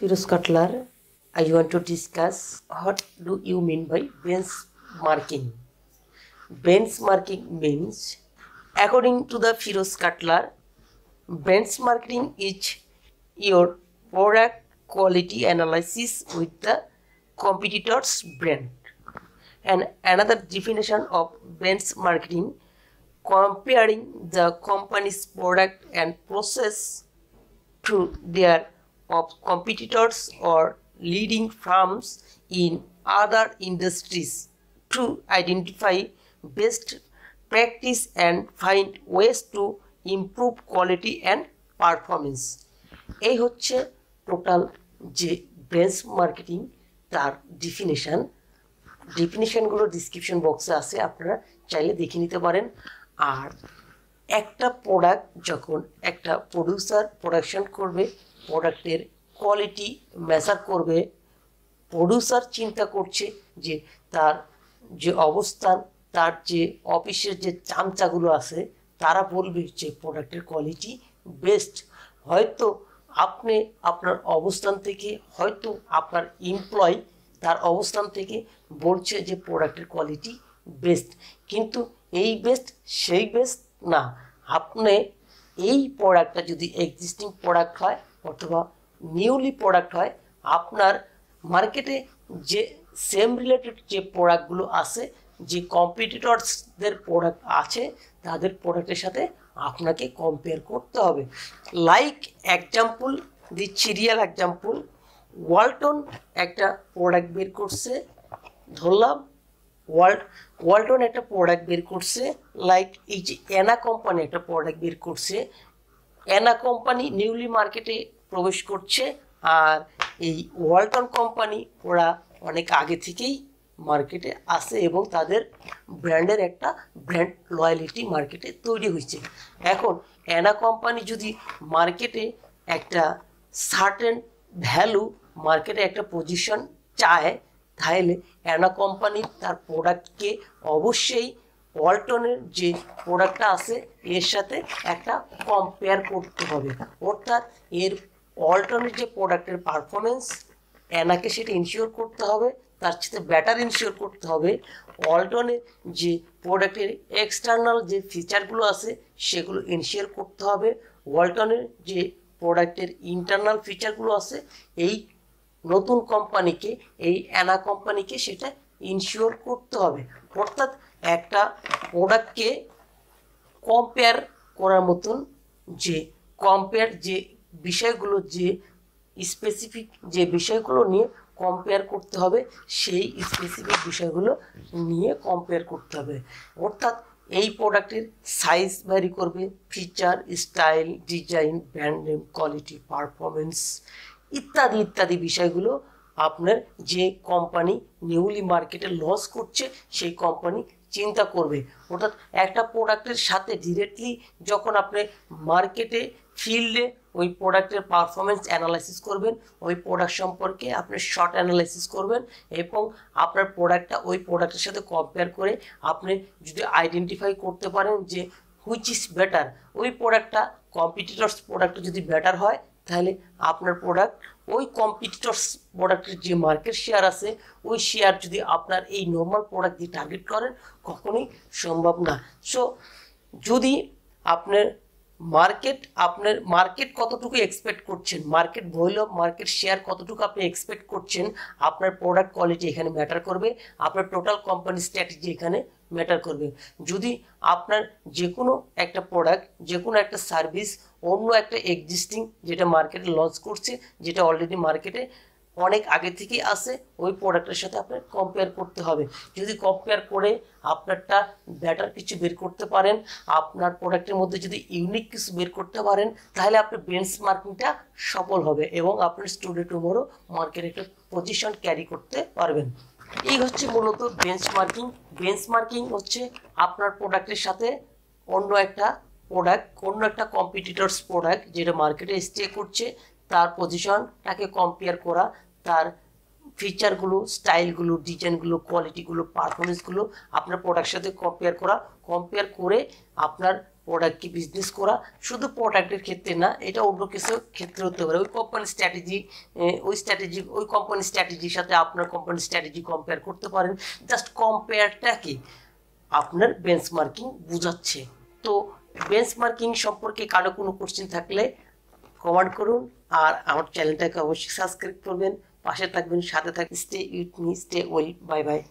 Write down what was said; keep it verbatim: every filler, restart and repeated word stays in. Firoz Cutler. I want to discuss what do you mean by benchmarking. Benchmarking means, according to the Firoz Cutler, benchmarking is your product quality analysis with the competitor's brand. And another definition of benchmarking, comparing the company's product and process to their of competitors or leading firms in other industries to identify best practice and find ways to improve quality and performance. এই হচ্ছে total যে benchmarking তার definition. ডিফিনিশনগুলো description বক্সে আছে, আপনারা চাইলে দেখে নিতে পারেন। আর একটা প্রোডাক্ট যখন একটা প্রোডিউসার প্রোডাকশন করবে, প্রোডাক্টের কোয়ালিটি মেজার করবে। প্রোডিউসার চিন্তা করছে যে তার যে অবস্থান, তার যে অফিসের যে চামচাগুলো আছে তারা বলবে যে প্রোডাক্টের কোয়ালিটি বেস্ট। হয়তো আপনি আপনার অবস্থান থেকে, হয়তো আপনার এমপ্লয় তার অবস্থান থেকে বলছে যে প্রোডাক্টের কোয়ালিটি বেস্ট, কিন্তু এই বেস্ট সেই বেস্ট না। আপনি এই প্রোডাক্টটা যদি এক্সিস্টিং প্রোডাক্ট হয় অথবা নিউলি প্রোডাক্ট হয়, আপনার মার্কেটে যে সেম রিলেটেড যে প্রোডাক্টগুলো আছে, যে কম্পিটিটরসদের প্রোডাক্ট আছে, তাদের প্রোডাক্টের সাথে আপনাকে কম্পেয়ার করতে হবে। লাইক এক্সাম্পল দিচ্ছি, রিয়েল এক্সাম্পল, ওয়ালটন একটা প্রোডাক্ট বের করছে, ধরলাম ওয়াল্ট ওয়ালটন একটা প্রোডাক্ট বের করছে, লাইক এই যে অ্যানা কোম্পানি একটা প্রোডাক্ট বের করছে। অ্যানা কোম্পানি নিউলি মার্কেটে প্রবেশ করছে, আর এই ওয়ালটন কোম্পানি ওরা অনেক আগে থেকেই মার্কেটে আসে এবং তাদের ব্র্যান্ডের একটা ব্র্যান্ড লয়ালিটি মার্কেটে তৈরি হয়েছে। এখন অ্যানা কোম্পানি যদি মার্কেটে একটা সার্টেন ভ্যালু, মার্কেটে একটা পজিশন চায়, তাহলে অ্যানা কোম্পানি তার প্রোডাক্টকে অবশ্যই ওয়ালটনের যে প্রোডাক্টটা আছে এর সাথে একটা কম্পেয়ার করতে হবে। অর্থাৎ এর ওয়ালটনের যে প্রোডাক্টের পারফরমেন্স, অ্যানাকে সেটা ইনশিওর করতে হবে, তার সাথে ব্যাটার ইনশিওর করতে হবে। ওয়ালটনের যে প্রোডাক্টের এক্সটার্নাল যে ফিচারগুলো আছে সেগুলো ইনশিওর করতে হবে। ওয়ালটনের যে প্রোডাক্টের ইন্টারনাল ফিচারগুলো আছে, এই নতুন কোম্পানিকে, এই অ্যানা কোম্পানিকে সেটা ইনশিওর করতে হবে। অর্থাৎ একটা প্রোডাক্টকে কম্পেয়ার করার মতন যে কম্পেয়ার যে বিষয়গুলো, যে স্পেসিফিক যে বিষয়গুলো নিয়ে কম্পেয়ার করতে হবে, সেই স্পেসিফিক বিষয়গুলো নিয়ে কম্পেয়ার করতে হবে। অর্থাৎ এই প্রোডাক্টের সাইজ ভ্যারি করবে, feature, style, design, brand name, quality, performance ইত্যাদি ইত্যাদি বিষয়গুলো আপনার যে কোম্পানি নিউলি মার্কেটে লঞ্চ করছে সেই কোম্পানি চিন্তা করবে। অর্থাৎ একটা প্রোডাক্টের সাথে ডিরেক্টলি যখন আপনি মার্কেটে ফিল্ডে ওই প্রোডাক্টের পারফরমেন্স অ্যানালাইসিস করবেন, ওই প্রোডাক্ট সম্পর্কে আপনি শর্ট অ্যানালাইসিস করবেন এবং আপনার প্রোডাক্টটা ওই প্রোডাক্টের সাথে কম্পেয়ার করে আপনি যদি আইডেন্টিফাই করতে পারেন যে হুইচ ইজ বেটার, ওই প্রোডাক্টটা কম্পিটিটরস প্রোডাক্টটা যদি বেটার হয়, তাহলে আপনার প্রোডাক্ট ওই কম্পিটিটরস প্রোডাক্টের যে মার্কেট শেয়ার আছে ওই শেয়ার যদি আপনার এই নর্মাল প্রোডাক্ট দিয়ে টার্গেট করেন কখনোই সম্ভব না। সো যদি আপনার মার্কেট, আপনার মার্কেট কতটুকু এক্সপেক্ট করছেন, মার্কেট ভ্যালু, মার্কেট শেয়ার কতটুকু আপনি এক্সপেক্ট করছেন, আপনার প্রোডাক্ট কোয়ালিটি এখানে ম্যাটার করবে, আপনার টোটাল কোম্পানি স্ট্র্যাটেজি এখানে ম্যাটার করবে। যদি আপনার যে কোনো একটা প্রোডাক্ট, যে কোনো একটা সার্ভিস অন্য একটা এক্সিস্টিং যেটা মার্কেটে লঞ্চ করছে, যেটা অলরেডি মার্কেটে অনেক আগে থেকেই আসে, ওই প্রোডাক্টের সাথে আপনার কম্পেয়ার করতে হবে। যদি কম্পেয়ার করে আপনারটা বেটার কিছু বের করতে পারেন, আপনার প্রোডাক্টের মধ্যে যদি ইউনিক কিছু বের করতে পারেন, তাহলে আপনার বেঞ্চমার্কিংটা সফল হবে এবং আপনার স্টুডেন্ট টুমোরো মার্কেটে একটা পজিশন ক্যারি করতে পারবেন। এই হচ্ছে মূলত বেঞ্চমার্কিং। বেঞ্চমার্কিং হচ্ছে আপনার প্রোডাক্টের সাথে অন্য একটা প্রোডাক্ট, অন্য একটা কম্পিটিটরস প্রোডাক্ট যেটা মার্কেটে স্টে করছে, তার পজিশনটাকে কম্পেয়ার করা, তার ফিচারগুলো, স্টাইলগুলো, ডিজাইনগুলো, কোয়ালিটিগুলো, পারফরমেন্সগুলো আপনার প্রোডাক্টের সাথে কম্পেয়ার করা। কম্পেয়ার করে আপনার প্রোডাক্ট কি বিজনেস করা শুধু প্রোডাক্টের ক্ষেত্রে না, এটা অন্য কিছু ক্ষেত্রে হতে পারে। ওই কোম্পানি স্ট্র্যাটেজি ওই স্ট্র্যাটেজি ওই কোম্পানি স্ট্র্যাটেজির সাথে আপনার কোম্পানি স্ট্র্যাটেজি কম্পেয়ার করতে পারেন। জাস্ট কম্পেয়ারটা কি আপনার বেঞ্চমার্কিং বোঝাচ্ছে। তো বেঞ্চমার্কিং সম্পর্কে কারো কোনো কোশ্চেন থাকলে কমেন্ট করুন, আর আমার চ্যানেলটাকে অবশ্যই সাবস্ক্রাইব করবেন, পাশে থাকবেন, সাথে থাকবেন। Stay with me, stay well, bye by.